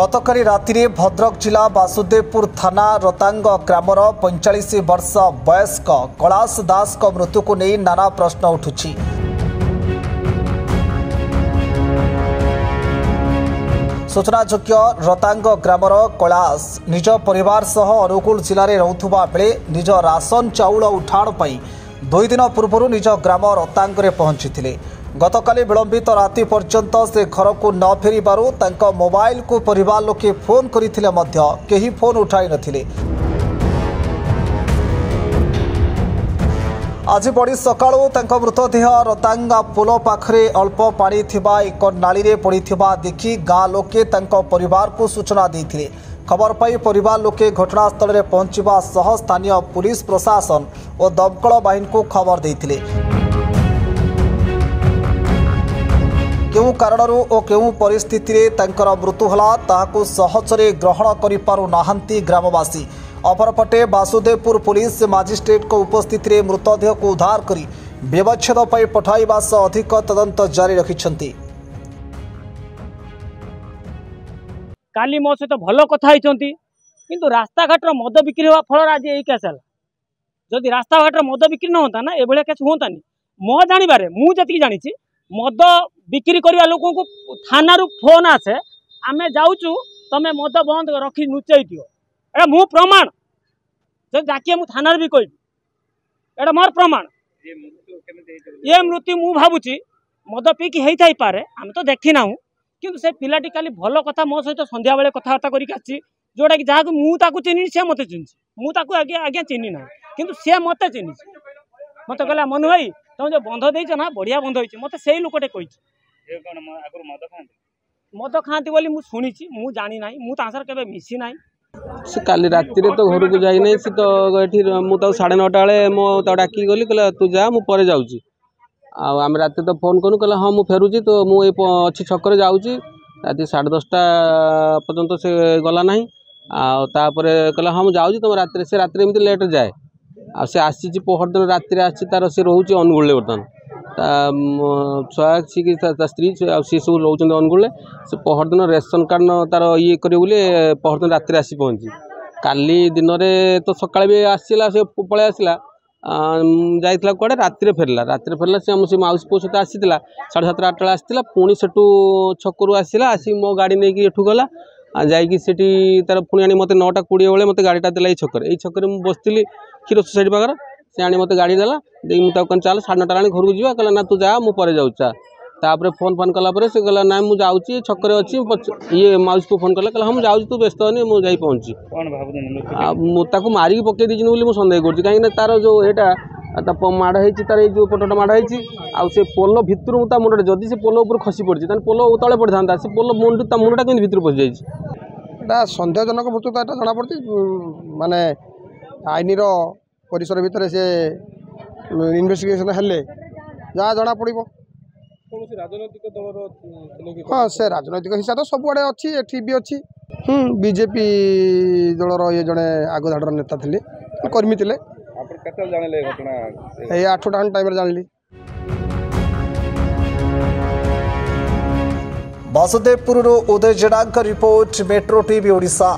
গতকালি রাতে ভদ্রক জেলা বাসুদেবপুর থানা রতাঙ্গ গ্রামর 45 বর্ষ বয়স্ক কৈলাশ দাসଙ୍କ মৃত্যুକୁ ନେଇ নানা প্রশ্ন উঠুଛି। সূচনাযোগ্য রতাঙ্গ গ্রামর কৈলাশ নিজ পরিবার সহ অনুগুল জেলায় রহুথিবা বেলে নিজ রাশন চাউল উঠাণ পাই 2 দিন পূর্বর নিজ গ্রাম রতাঙ্গরে পৌঁছিলে। গতকাল বিলম্বিত রাতে পর্যন্ত সে ঘরকু ন ফেরিবারু তাঙ্ক মোবাইলকু পরিবার লোকে ফোন করিলে মধ্য কেহি ফোন উঠাই নথিলে। আজি বড়ি সকালু তাঙ্ক মৃতদেহ রতাঙ্গা পোল পাখরে অল্প পানি থিবা এক নালীরে পড়িথিবা দেখি গাঁ লোকে তাঙ্ক পরিবারকু সূচনা দিয়েছিলেন। খবর পাই পরিবার লোকে ঘটনাস্থলে পৌঁছিবা সহ স্থানীয় পুলিশ প্রশাসন ও দমকল বাহিনীকু খবর দিয়েছিলেন। কেউ কারণরু ও কেউ পরিস্থিতিরে তাঙ্কর মৃত্যু হলা তাহাকু সহজরে গ্রহণ করি পারু নাহান্তি গ্রামবাসী। অপরপটে বাসুদেবপুর পুলিশ ম্যাজিস্ট্রেটଙ୍କ উপস্থিতিরে মৃতদেহକୁ উদ্ধার করে ব্যবচ্ছেদ পাই পঠাଇବା ସହ ଅଧିକ ତଦନ୍ତ ଜାରି ରଖିଛନ୍ତି। କାଲି ମୋ ସହିତ ଭଲ କଥା ହେଇଛନ୍ତି, କିନ୍ତୁ ରାସ୍ତାଘାଟର ମଦ ବିକ୍ରି ହେବା ଫଳରେ ଆଜି ଏଇ କେସ୍ ହେଲା। ଯଦି ରାସ୍ତାଘାଟର ମଦ ବିକ୍ରି ନ ହୁଅନ୍ତା ନା ଏଭଳିଆ କେସ୍ ହୁଅନ୍ତାନି। ମୋ ଜାଣିବାରେ ମୁଁ ଯେତିକି ଜାଣିଛି মদ বিক্রি করা লোক থানার ফোন আসে আমি যাচ্ছু তুমি মদ বন্ধ রক্ষি লুচাই দিও। এটা মু প্রমাণ যদি ডাকিয়ে মু থানার বি কইবি এটা মোর প্রমাণ। এ মৃত্যু মু ভাবুছি মদ পিকি হয়ে থাই পারে, আমি তো দেখি না। কিন্তু সে পিলাটি কালি ভালো কথা মো সহ সন্ধ্যাবেলে কথাবার্তা করি আসছি, যেটা কি যা মু তাকে চিনি সে মতো চিনিছি। মু তাকে আজ্ঞা আজ্ঞা চিনি না, কিন্তু সে মতো চিনিছি। মতো কলে মনু ভাই তুমি যে বন্ধ দিয়েছ না বড়িয়া বন্ধ হয়েছে, মতো সেই লোকটে কইছে। মদ খাঁতি বলে মু শুনেছি, মু জানি না, মু তার সাথে কেবে মিশি না। সে কালি রাতে তো ঘরকু যাই নাই, সে তো এটি মু তাও 9:30 বেলে মো তাও ডাকি গলি, কলে তু যা মু পরে যাচ্ছি। আমি রাতে তো ফোন করু, কলে হ্যাঁ মু ফেরুছি তো মু এই অছি ছকরে যাচ্ছি। রাতে 10:30 পর্যন্ত সে গলা না, তাপরে কলে হ্যাঁ মু যাচ্ছি তোমার রাতে। সে রাতে এমনি লেটে যায়, আর সে আসছি পহরদিন রাতে আসছে। তার সে রয়েছে অনুগুলে বর্তমান, তা ছুয়া সে কি তা স্ত্রী সে সব রোচান অনুগুলে। সে পহরদিন রেশন কার্ড তার ইয়ে করে বলে পহরদিন রাতে আসি পৌঁছি। কালি দিনরে তো সকালে বি আসছিলা, সে পলাই আসলা যাই কুয়াড়ে। রাতে ফেরলা, রাতে ফেরলা সে আমার সে মাউসী পুও সহ আসি 7:30-8 বেলা আসছিলা। পুঁ সেটু ছকরু আসছিলা, আসি মো গাড়ি নিয়ে এঠু গলা। যাইকি সেটি তার পুঁ আনি মতো 9:20 বেলা মতো গাড়িটা দেলা এই ছকরে। এই ছকরে মু বসছিলি ক্ষীর সোসাইটি পাখে। সে আনি মতো গাড়ি দেলা, দেখি মু তাকে চাল 9:30 আনি ঘরকু যা। কলে না তু যা মু পরে যাচ্ছু চা। তাপরে ফোন ফোন কলাপরে সে কলে না মু যাচ্ছি ছকরে অছি। ইয়ে মাউসীকে ফোন কলে, কলে হ্যাঁ মু যাচ্ছি তু ব্যস্ত হনি মু যাই পৌঁছি। মু তাকে মারিকি পকাই দিয়েছি বলে মু সন্দেহ করছি, কারণ তার যে এটা মাড় হয়েছে, তার এই যে পটটা মাড় হয়েছে। আর সে পোল ভিতর তা মুন্ডটা যদি সে পোল উপরে খসি পড়ছে তাহলে পোল তলে পড়ে থাকে, সে পোল মুন্ড তা মুন্ডটা কিন্তু ভিতরে পড়ে যাইছে। এটা সন্দেহজনক মৃত্যু তো এটা জনাপড়ছে। মানে আইনর পরিসর ভিতরে সে ইনভেস্টিগেশন হলে যা জনা পড়ব। রাজনৈতিক দলর হ্যাঁ সে রাজনৈতিক হিসাব তো সবুড়ে অছি, এটি বি অছি। বিজেপি দলর ইয়ে জনে আগধাড়র নেতা লে, কর্মী লে। এই 8টা টাইমে জানলি। বাসুদেবপুরর উদয় জেডাঙ্ক রিপোর্ট, মেট্রো টিভি ওড়িশা।